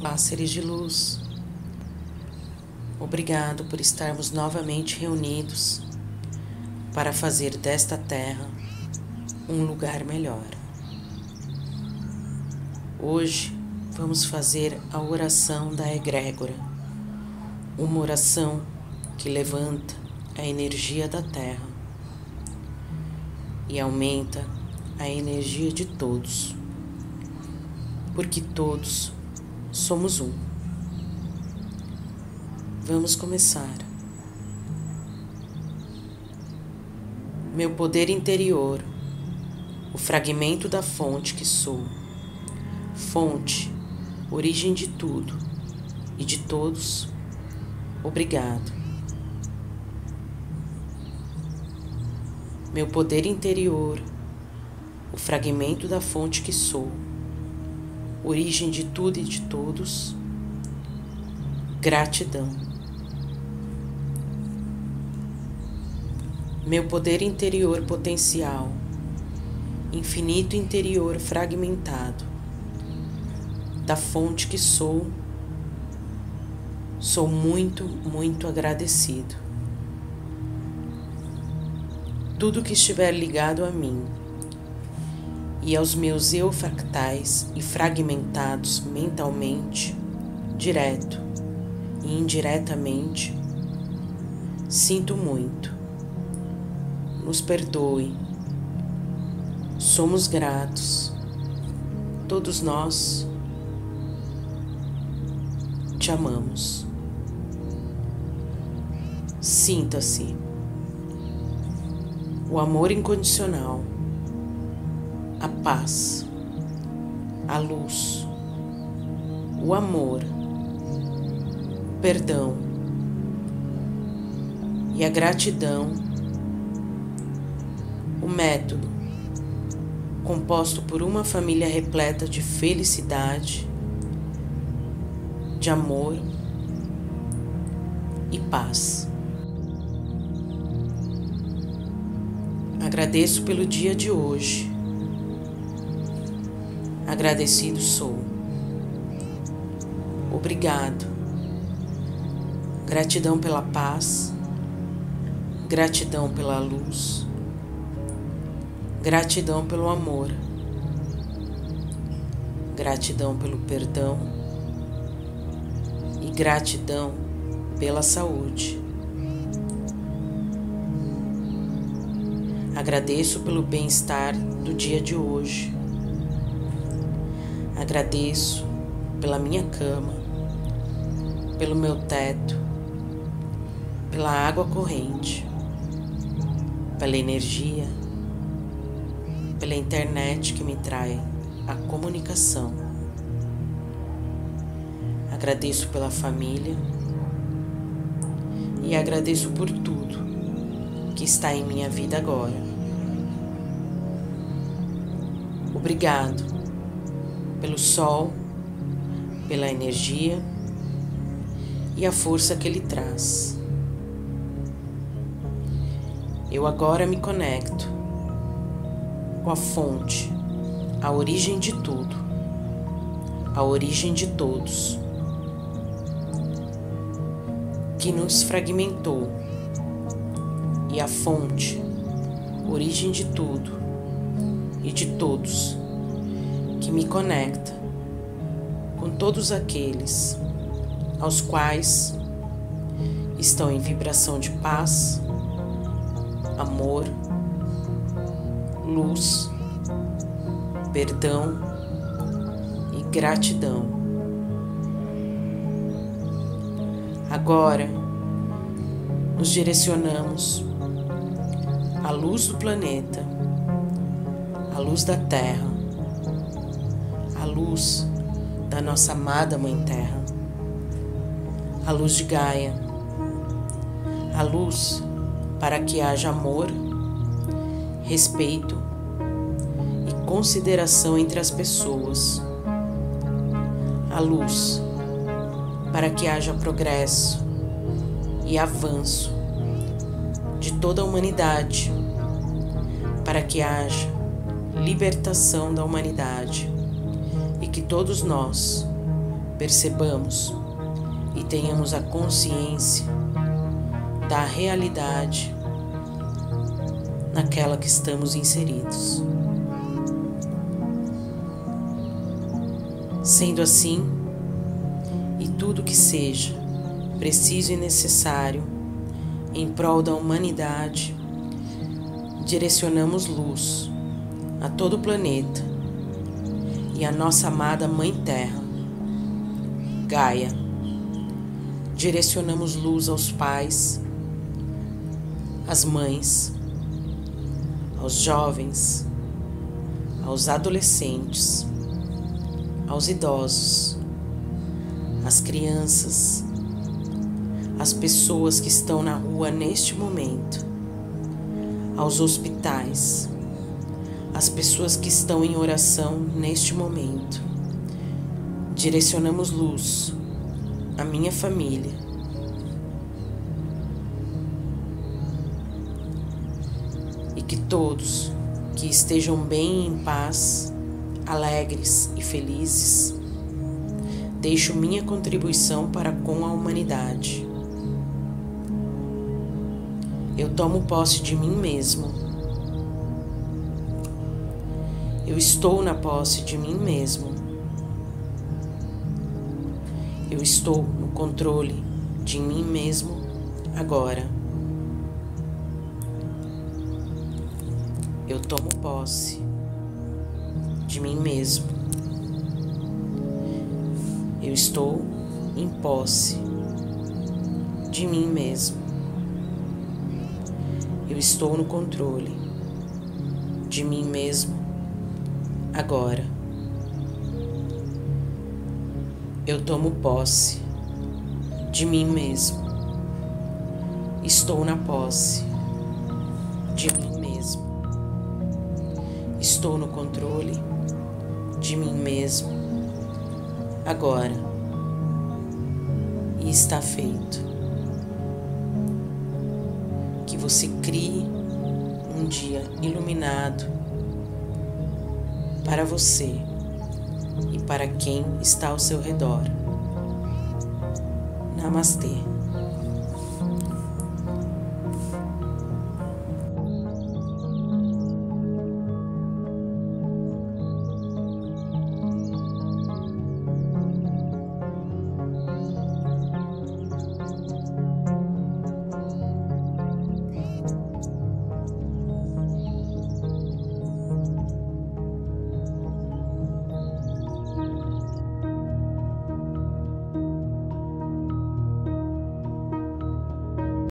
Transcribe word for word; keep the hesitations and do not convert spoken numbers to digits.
pássaros de luz, obrigado por estarmos novamente reunidos para fazer desta terra um lugar melhor. Hoje vamos fazer a oração da egrégora, uma oração que levanta a energia da terra e aumenta a energia de todos, porque todos somos um. Vamos começar. Meu poder interior, o fragmento da fonte que sou, fonte, origem de tudo e de todos, obrigado. Meu poder interior, o fragmento da fonte que sou, origem de tudo e de todos, gratidão. Meu poder interior potencial, infinito interior fragmentado, da fonte que sou, sou muito, muito agradecido. Tudo que estiver ligado a mim e aos meus eu fractais e fragmentados mentalmente, direto e indiretamente, sinto muito, nos perdoe, somos gratos, todos nós te amamos. Sinta-se o amor incondicional, a paz, a luz, o amor, o perdão e a gratidão, o método, composto por uma família repleta de felicidade, de amor e paz. Agradeço pelo dia de hoje. Agradecido sou. Obrigado. Gratidão pela paz. Gratidão pela luz. Gratidão pelo amor. Gratidão pelo perdão. E gratidão pela saúde. Agradeço pelo bem-estar do dia de hoje. Agradeço pela minha cama, pelo meu teto, pela água corrente, pela energia, pela internet que me traz a comunicação. Agradeço pela família e agradeço por tudo que está em minha vida agora. Obrigado pelo sol, pela energia e a força que ele traz. Eu agora me conecto com a fonte, a origem de tudo, a origem de todos, que nos fragmentou, e a fonte, origem de tudo e de todos, que me conecta com todos aqueles aos quais estão em vibração de paz, amor, luz, perdão e gratidão. Agora nos direcionamos à luz do planeta, à luz da Terra, a luz da nossa amada Mãe Terra, a luz de Gaia, a luz para que haja amor, respeito e consideração entre as pessoas, a luz para que haja progresso e avanço de toda a humanidade, para que haja libertação da humanidade. Que todos nós percebamos e tenhamos a consciência da realidade naquela que estamos inseridos. Sendo assim, e tudo que seja preciso e necessário em prol da humanidade, direcionamos luz a todo o planeta e a nossa amada Mãe Terra, Gaia. Direcionamos luz aos pais, às mães, aos jovens, aos adolescentes, aos idosos, às crianças, às pessoas que estão na rua neste momento, aos hospitais, às pessoas que estão em oração neste momento. Direcionamos luz à minha família. E que todos que estejam bem e em paz, alegres e felizes, deixo minha contribuição para com a humanidade. Eu tomo posse de mim mesmo. Eu estou na posse de mim mesmo. Eu estou no controle de mim mesmo agora. Eu tomo posse de mim mesmo. Eu estou em posse de mim mesmo. Eu estou no controle de mim mesmo agora. Eu tomo posse de mim mesmo. Estou na posse de mim mesmo. Estou no controle de mim mesmo agora. E está feito. Que você crie um dia iluminado para você e para quem está ao seu redor. Namastê.